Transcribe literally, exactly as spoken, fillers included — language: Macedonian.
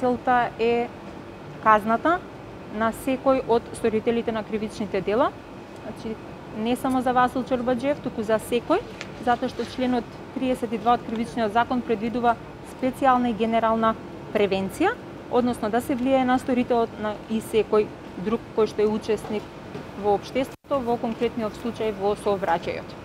Целта е казната на секој од сторителите на кривичните дела, значи не само за Васил Чорбаджев, туку за секој, затоа што членот тридесет и два од кривичниот закон предвидува специјална и генерална превенција, односно да се влијае на сторителот на и секој друг кој што е учесник во општеството, во конкретниот случај во сообраќајот.